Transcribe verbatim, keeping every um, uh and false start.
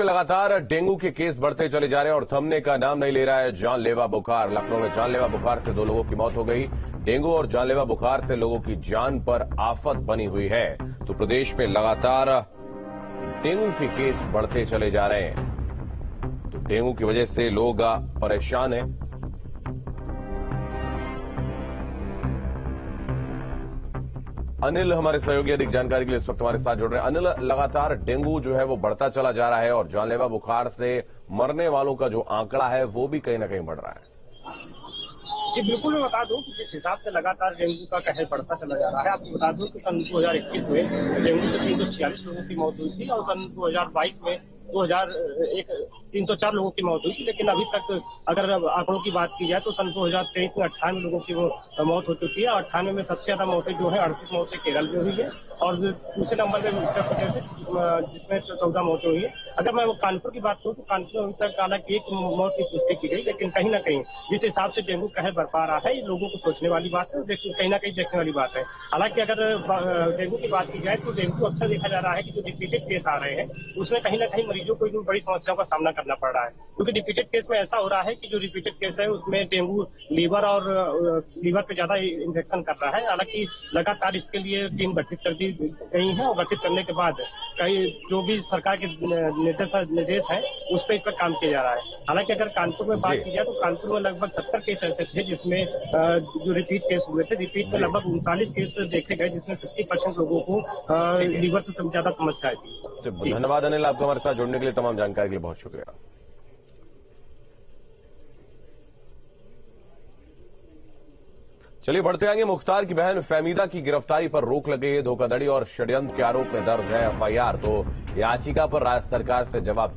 लगातार डेंगू के केस बढ़ते चले जा रहे हैं और थमने का नाम नहीं ले रहा है जानलेवा बुखार। लखनऊ में जानलेवा बुखार से दो लोगों की मौत हो गई। डेंगू और जानलेवा बुखार से लोगों की जान पर आफत बनी हुई है। तो प्रदेश में लगातार डेंगू के केस बढ़ते चले जा रहे हैं। तो डेंगू की वजह से लोग परेशान हैं। अनिल हमारे सहयोगी अधिक जानकारी के लिए इस वक्त हमारे साथ जुड़ रहे हैं। अनिल, लगातार डेंगू जो है वो बढ़ता चला जा रहा है और जानलेवा बुखार से मरने वालों का जो आंकड़ा है वो भी कहीं ना कहीं बढ़ रहा है। जी बिल्कुल, मैं बता दूं कि जिस हिसाब से लगातार डेंगू का कहर बढ़ता चला जा रहा है, आपको बता दूं कि सन दो हजार इक्कीस में डेंगू से तीन सौ छियालीस लोगों की मौत हुई थी और सन दो हजार बाईस में दो हजार एक तीन सौ चार लोगों की मौत हुई थी। लेकिन अभी तक अगर आंकड़ों की बात की जाए तो सन दो हजार तेईस में अट्ठानवे लोगों की मौत हो चुकी है। अट्ठानवे में सबसे ज्यादा मौतें जो है अड़तीस मौतें केरल में हुई है और दूसरे नंबर में उत्तर प्रदेश जिसमें चौदह मौतें हुई है। अगर मैं कानपुर की बात करूँ तो कानपुर में अभी तक हालांकि एक मौत की पुष्टि की गई, लेकिन कहीं ना कहीं जिस हिसाब से डेंगू कहर बरपा रहा है ये लोगों को सोचने वाली बात है, कहीं ना कहीं देखने वाली बात है। हालांकि अगर डेंगू की बात की जाए तो डेंगू अक्सर देखा जा रहा है कि जो रिपीटेड केस आ रहे हैं उसमें कहीं ना कहीं मरीजों को बड़ी समस्याओं का सामना करना पड़ रहा है, क्योंकि रिपीटेड केस में ऐसा हो रहा है कि जो रिपीटेड केस है उसमें डेंगू लीवर और लीवर पे ज्यादा इन्फेक्शन कर रहा है। हालांकि लगातार इसके लिए टीम गठित कर दी गई है और गठित करने के बाद कई जो भी सरकार के निर्देश है उस पर इस पर काम किया जा रहा है। हालांकि अगर कानपुर में बात की जाए तो कानपुर में लगभग सत्तर केस ऐसे थे जिसमें जो रिपीट केस हुए थे। रिपीट में लगभग उनतालीस केस देखे गए जिसमें फिफ्टी परसेंट लोगों को लीवर से ज्यादा समस्या आई थी। धन्यवाद अनिल, आपको हमारे साथ जुड़ने के लिए, तमाम जानकारी के लिए बहुत शुक्रिया। चलिए बढ़ते आएंगे। मुख्तार की बहन फहमीदा की गिरफ्तारी पर रोक लगी है। धोखाधड़ी और षड्यंत्र के आरोप में दर्ज है एफ आई आर। तो याचिका पर राज्य सरकार से जवाब